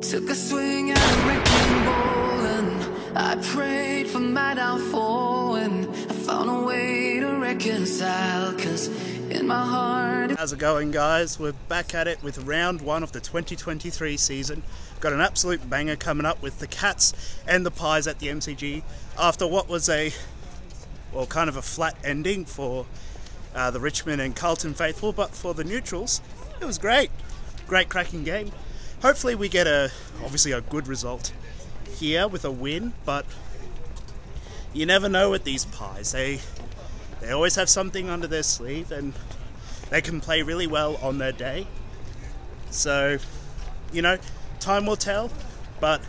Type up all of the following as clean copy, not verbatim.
Took a swing at a wrecking ball and I prayed for my downfall, and I found a way to reconcile, cause in my heart... How's it going, guys? We're back at it with round one of the 2023 season. Got an absolute banger coming up with the Cats and the Pies at the MCG after what was a, well, kind of a flat ending for the Richmond and Carlton faithful, but for the neutrals, it was great. Great cracking game. Hopefully we get obviously a good result here with a win, but you never know with these Pies. They always have something under their sleeve and they can play really well on their day. So, you know, time will tell, but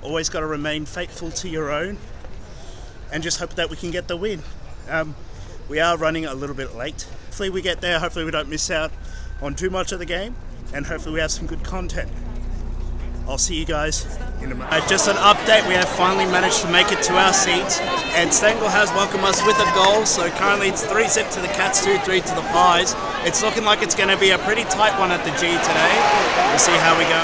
always got to remain faithful to your own and just hope that we can get the win. We are running a little bit late. Hopefully we get there, hopefully we don't miss out on too much of the game, and hopefully we have some good content. I'll see you guys in a minute. Just an update, we have finally managed to make it to our seats, and Stengel has welcomed us with a goal, so currently it's 3-zip to the Cats, 2-3 to the Pies. It's looking like it's going to be a pretty tight one at the G today. We'll see how we go.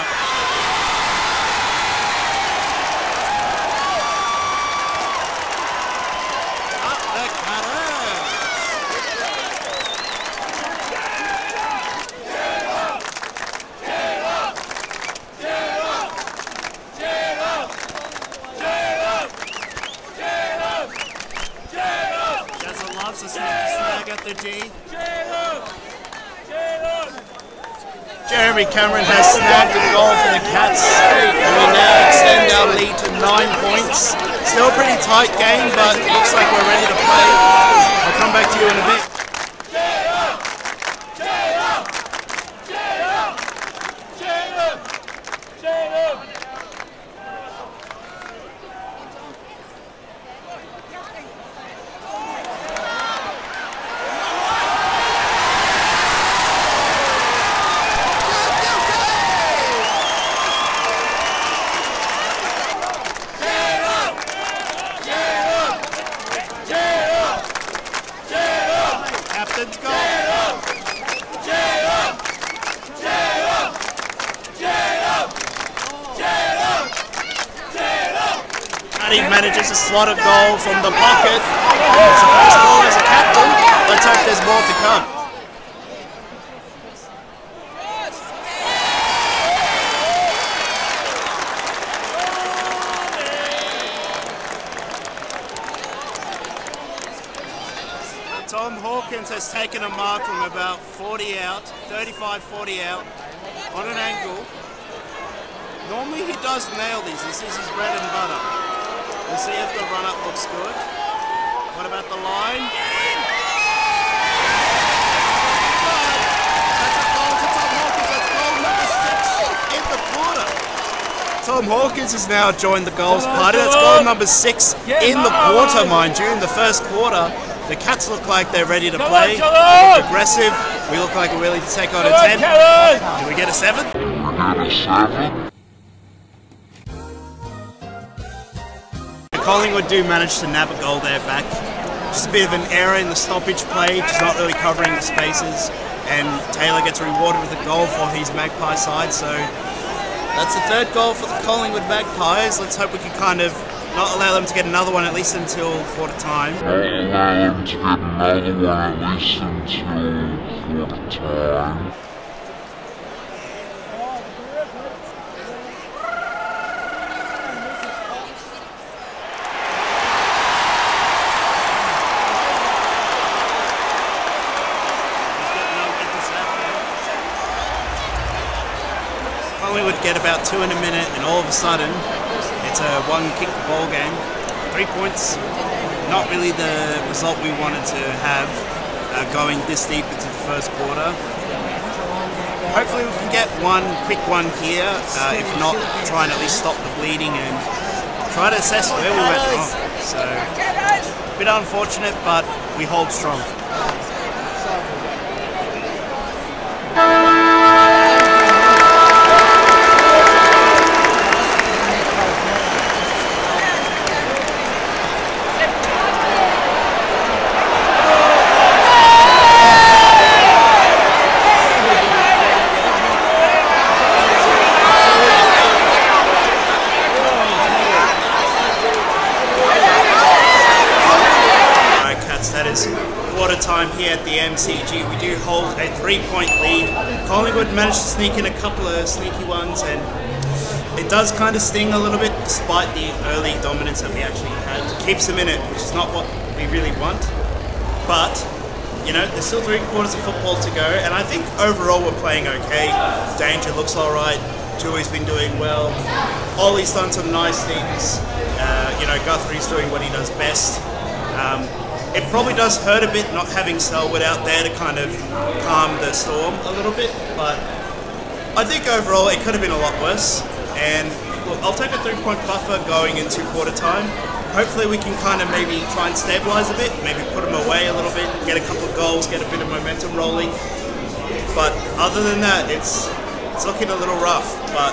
Cameron has snagged a goal for the Cats, and we now extend our lead to 9 points. Still a pretty tight game, but it looks like we're ready to play. I'll come back to you in a bit. Manages to slot a goal from the pocket. It's the first goal as a captain. Let's hope there's more to come. Tom Hawkins has taken a mark from about 40 out, 35, 40 out, on an angle. Normally he does nail these. This is his bread and butter. We'll see if the run-up looks good. What about the line? That's a goal to Tom Hawkins. That's goal number 6 in the quarter. Tom Hawkins has now joined the goals party. That's goal number 6 in the quarter, mind you. In the first quarter, the Cats look like they're ready to play. They're aggressive. We look like we're willing to take on a 10. Do we get a 7? We got a 7. Collingwood do manage to nab a goal there back. Just a bit of an error in the stoppage play, just not really covering the spaces, and Taylor gets rewarded with a goal for his Magpie side, so that's the 3rd goal for the Collingwood Magpies. Let's hope we can kind of not allow them to get another one at least until quarter time. Get about 2 in a minute, and all of a sudden it's a 1-kick ball game. 3 points, not really the result we wanted to have going this deep into the first quarter. Hopefully we can get one quick one here, if not, try and at least stop the bleeding and try to assess where we went wrong. So a bit unfortunate, but we hold strong. here at the MCG. We do hold a 3-point lead. Collingwood managed to sneak in a couple of sneaky ones, and it does kind of sting a little bit despite the early dominance that we actually had. It keeps them in it, which is not what we really want. But, you know, there's still 3 quarters of football to go, and I think overall we're playing okay. Danger looks alright. Dewey's been doing well. Ollie's done some nice things. You know, Guthrie's doing what he does best. It probably does hurt a bit not having Selwood out there to kind of calm the storm a little bit, but I think overall it could have been a lot worse. And look, I'll take a 3-point buffer going into quarter time. Hopefully we can kind of maybe try and stabilise a bit, maybe put them away a little bit, get a couple of goals, get a bit of momentum rolling. But other than that, it's looking a little rough, but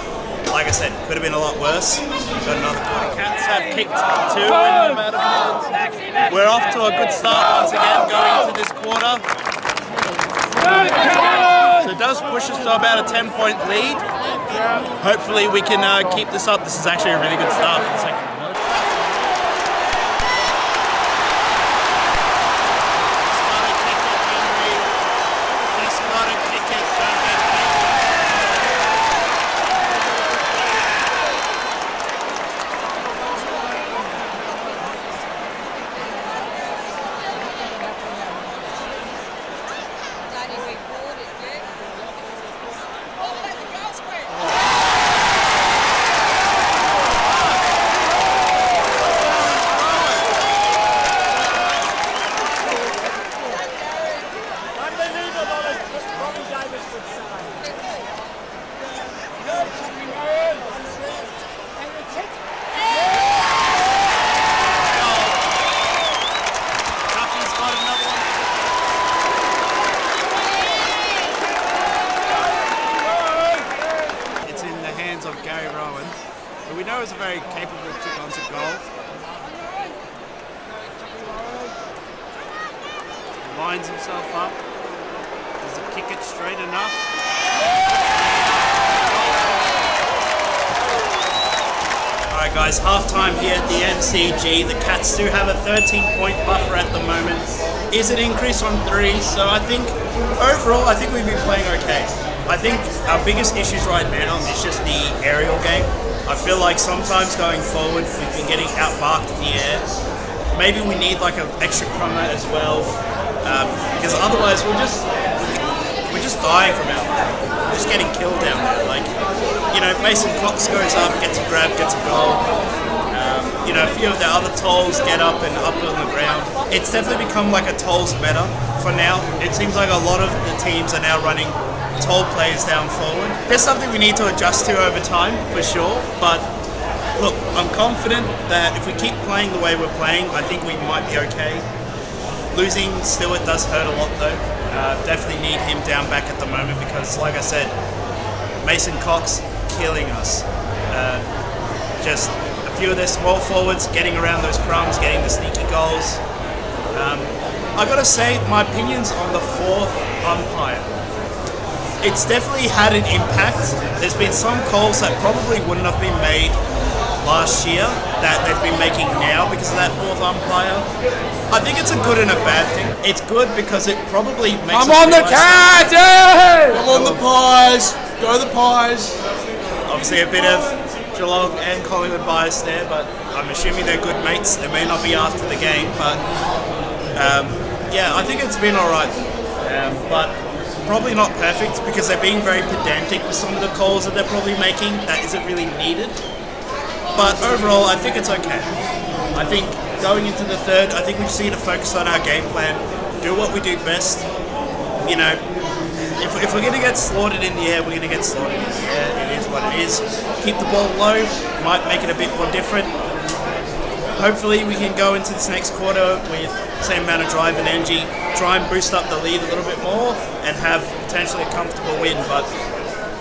like I said, could have been a lot worse. We've got another quarter. Cats have kicked 2 in the matter of minutes. We're off to a good start once again going into this quarter. So it does push us to about a 10-point lead. Hopefully we can keep this up. This is actually a really good start for the second quarter. Of Gary Rowan, who we know is a very capable kick onto goal. He lines himself up. Does he kick it straight enough? Alright guys, half time here at the MCG. The Cats do have a 13-point buffer at the moment. Is an increase on 3, so I think overall I think we've been playing okay. I think our biggest issues right now is just the aerial game. I feel like sometimes going forward we've been getting outmarked in the air. Maybe we need like an extra crummer as well, because otherwise we're just dying from out there. We're just getting killed down there. Like, you know, Mason Cox goes up, gets a grab, gets a goal. You know, a few of the other tolls get up and up on the ground. It's definitely become like a tolls meta for now. It seems like a lot of the teams are now running toll players down forward. That's something we need to adjust to over time, for sure, but look, I'm confident that if we keep playing the way we're playing, I think we might be okay. Losing Stewart does hurt a lot though. Definitely need him down back at the moment because, like I said, Mason Cox killing us. Just a few of their small forwards getting around those crumbs, getting the sneaky goals. I gotta say, my opinions on the 4th umpire. It's definitely had an impact. There's been some calls that probably wouldn't have been made last year that they've been making now because of that 4th umpire. I think it's a good and a bad thing. It's good because it probably makes... I'm on the Cats! I'm on the Pies! Go the Pies! Obviously a bit of Geelong and Collingwood bias there, but I'm assuming they're good mates. They may not be after the game, but yeah, I think it's been alright. But probably not perfect because they're being very pedantic with some of the calls that they're probably making that isn't really needed. But overall, I think it's okay. I think going into the 3rd, I think we just need to focus on our game plan, do what we do best. You know, if we're going to get slaughtered in the air, we're going to get slaughtered in the air. It is what it is. Keep the ball low, might make it a bit more different. Hopefully we can go into this next quarter with the same amount of drive and energy, try and boost up the lead a little bit more and have potentially a comfortable win. But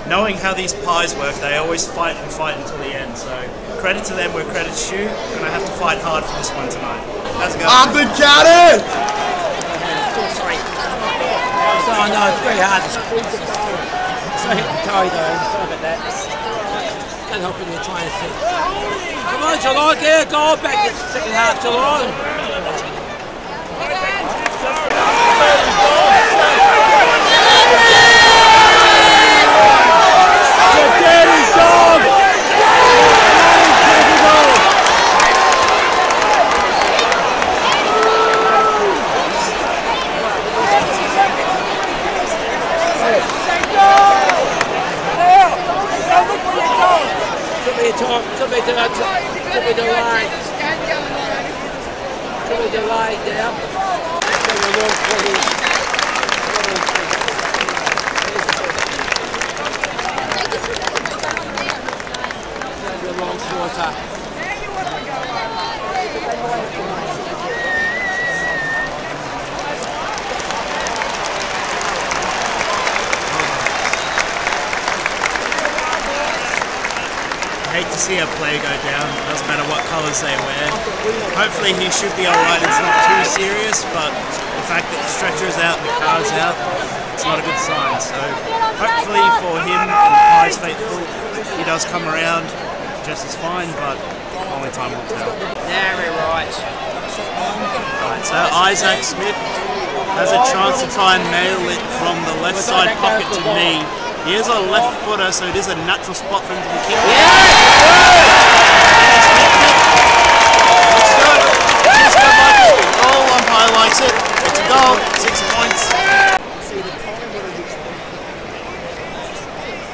knowing how these Pies work, they always fight and fight until the end. So credit to them where credit's due, and I have to fight hard for this one tonight. How's it going? I'm the Cat! So I know it's very hard to squeeze the goal. So hit the toe though, sorry about that. Can't help it, they're trying to see. Come on, Geelong, get a goal back in the second half, Geelong. It's a bit delayed now. It's a long quarter. I hate to see a player go down, it doesn't matter what colours they wear. Hopefully he should be alright, it's not too serious, but the fact that the stretcher is out, the car's out, it's not a good sign. So hopefully for him and Pies faithful, he does come around just as fine, but only time will tell. Very right. Alright, so Isaac Smith has a chance to try and nail it from the left side pocket to me. He is a left footer, so it is a natural spot for him to kick. Yeah! Likes it. It's a goal. 6 points.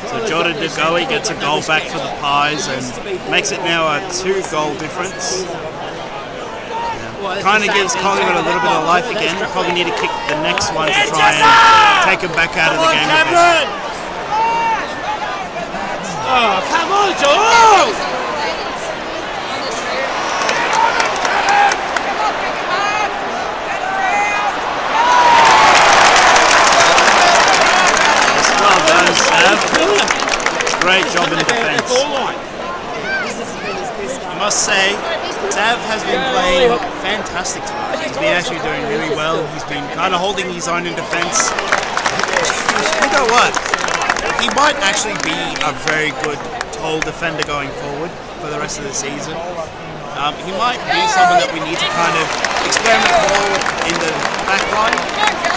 So Jordan De Goey gets a goal back for the Pies and makes it now a 2-goal difference. Kind of gives Collingwood a little bit of life again. Probably need to kick the next one to try and take him back out of the game. Oh, come on, Jordan! Sav. Great job in defence. I must say, Sav has been playing fantastic tonight. He's been actually doing really well. He's been kind of holding his own in defence. You know what? He might actually be a very good tall defender going forward for the rest of the season. He might be someone that we need to kind of experiment more in the back line.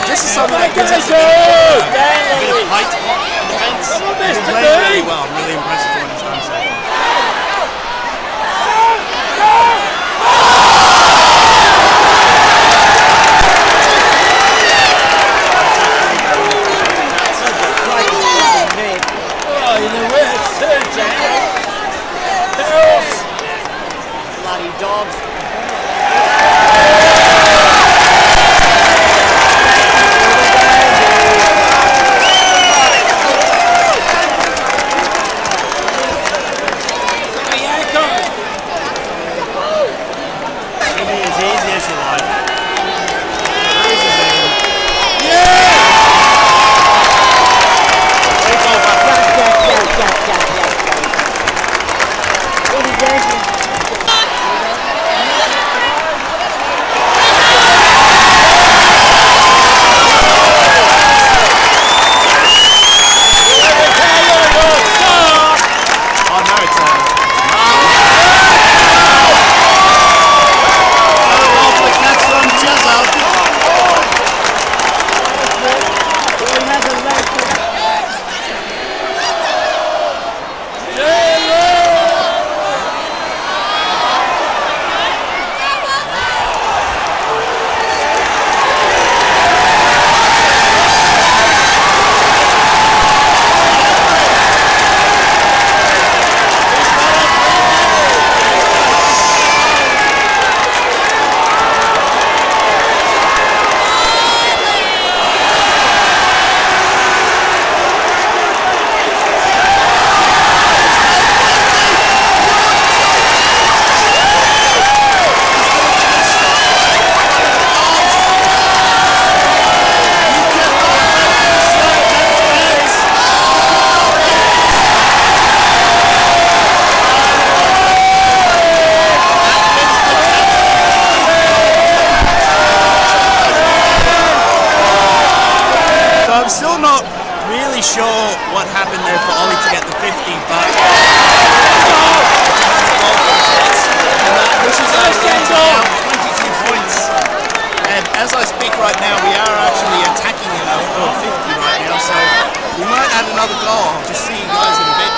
This is something that gives us a bit of height on the fence. He's playing really well. I'm really impressed with what he's done so far.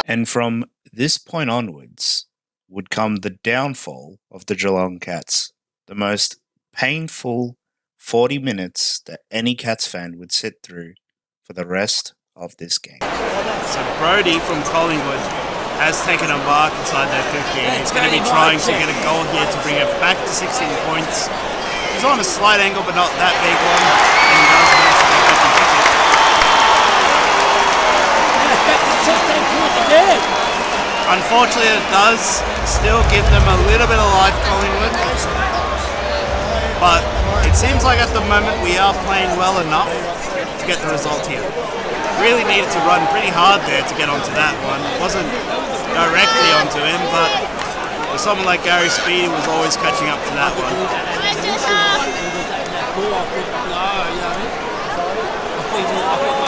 And from this point onwards would come the downfall of the Geelong Cats, the most painful 40 minutes that any Cats fan would sit through for the rest of this game. So Brody from Collingwood has taken a mark inside that 50. Yeah, he's going to be trying to get a goal here to bring it back to 16 points. He's on a slight angle, but not that big one. And he does manage to get that ticket. Yeah, back to 16 points again. Unfortunately, it does still give them a little bit of life, Collingwood. But it seems like at the moment we are playing well enough to get the result here. Really needed to run pretty hard there to get onto that one. It wasn't directly onto him, but for someone like Gary Speedy was always catching up to that one.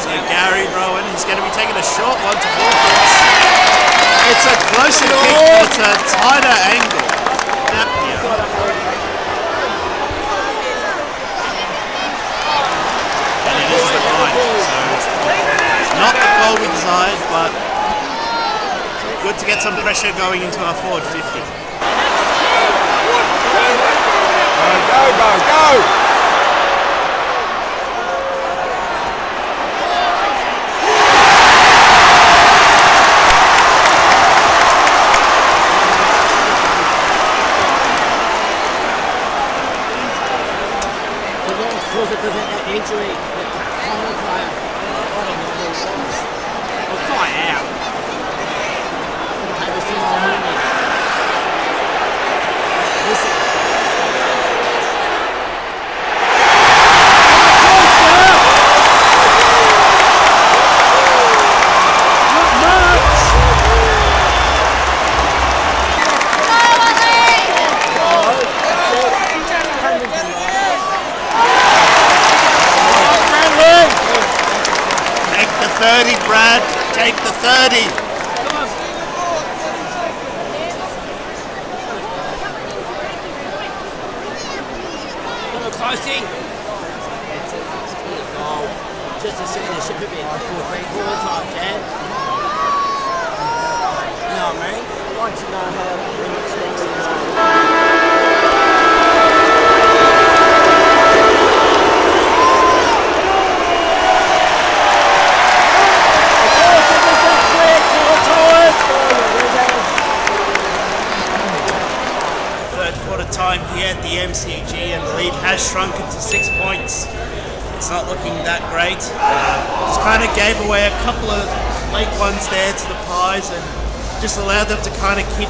So Gary Rowan, he's going to be taking a short one to Hawkins. It's a closer kick, but a tighter angle. Not the goal we desired, but good to get some pressure going into our forward 50. Go, go, go! Because it doesn't have injury,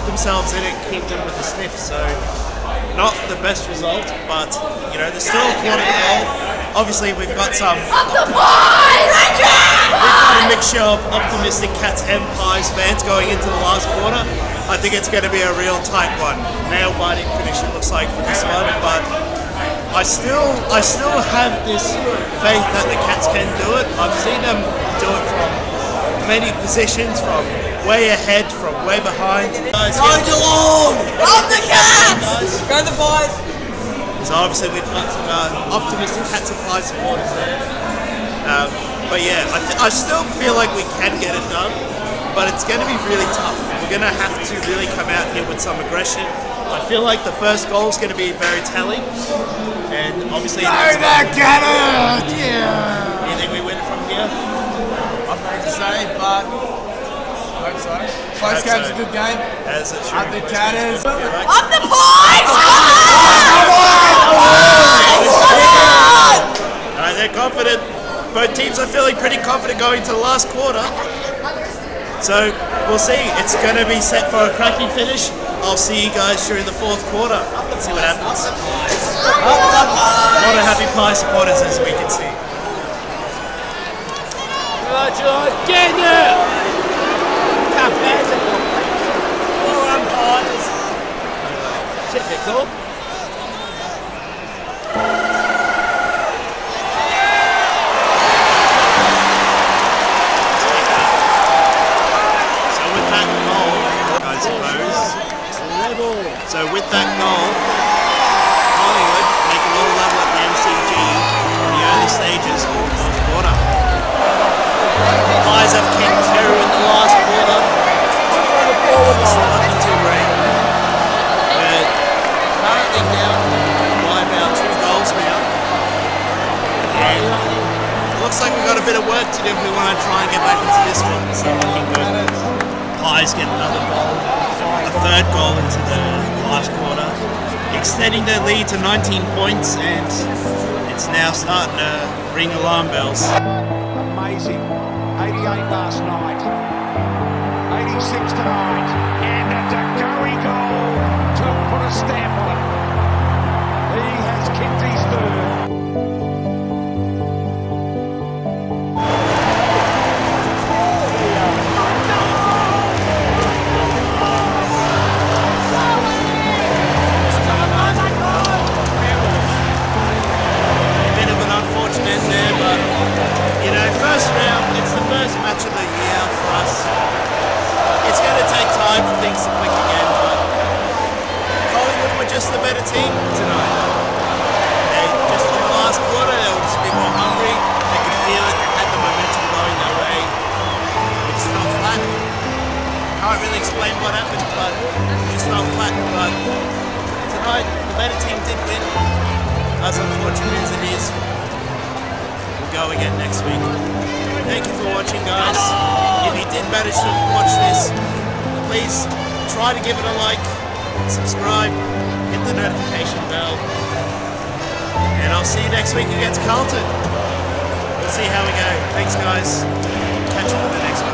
themselves in it, keep them with the sniff, so not the best result, but you know, there's still a quarter goal. Obviously we've got some we've got a mixture of optimistic Cats and Pies fans going into the last quarter. I think it's going to be a real tight one. Nail-biting finish it looks like for this one, but I still have this faith that the Cats can do it. I've seen them do it from many positions, from way ahead, from way behind. Go Geelong! Up the Cats! Go the Pies! So obviously we've got some optimistic Cats and Pies supporters there. But yeah, I still feel like we can get it done, but it's going to be really tough. We're going to have to really come out here with some aggression. I feel like the first goal is going to be very telling. And obviously... Go the Cats! Yeah! You think we win it from here? I'm not to say, but... I hope so. Close game's a good game. As it should be. Up the Catters. Up the Pies! Alright, they're confident. Both teams are feeling pretty confident going to the last quarter. So, we'll see. It's going to be set for a cracking finish. I'll see you guys during the fourth quarter. Let's see what happens. A lot of happy Pie supporters, as we can see. Get there! Typical. So with that goal, I suppose. Level. So with that goal, Collingwood make a little level at the MCG in the early stages of the fourth quarter. The Pies have kicked two in the last quarter. It's not too great. But currently down by about 2 goals now. And it looks like we've got a bit of work to do if we want to try and get back into this one. So looking good. Pies get another goal, a third goal into the last quarter, extending their lead to 19 points, and it's now starting to ring alarm bells. Amazing. 88 last night, 86 tonight, and a De Goey goal to put a stamp on it. He has kicked his third. Next week against Carlton. We'll see how we go. Thanks, guys. Catch you for the next one.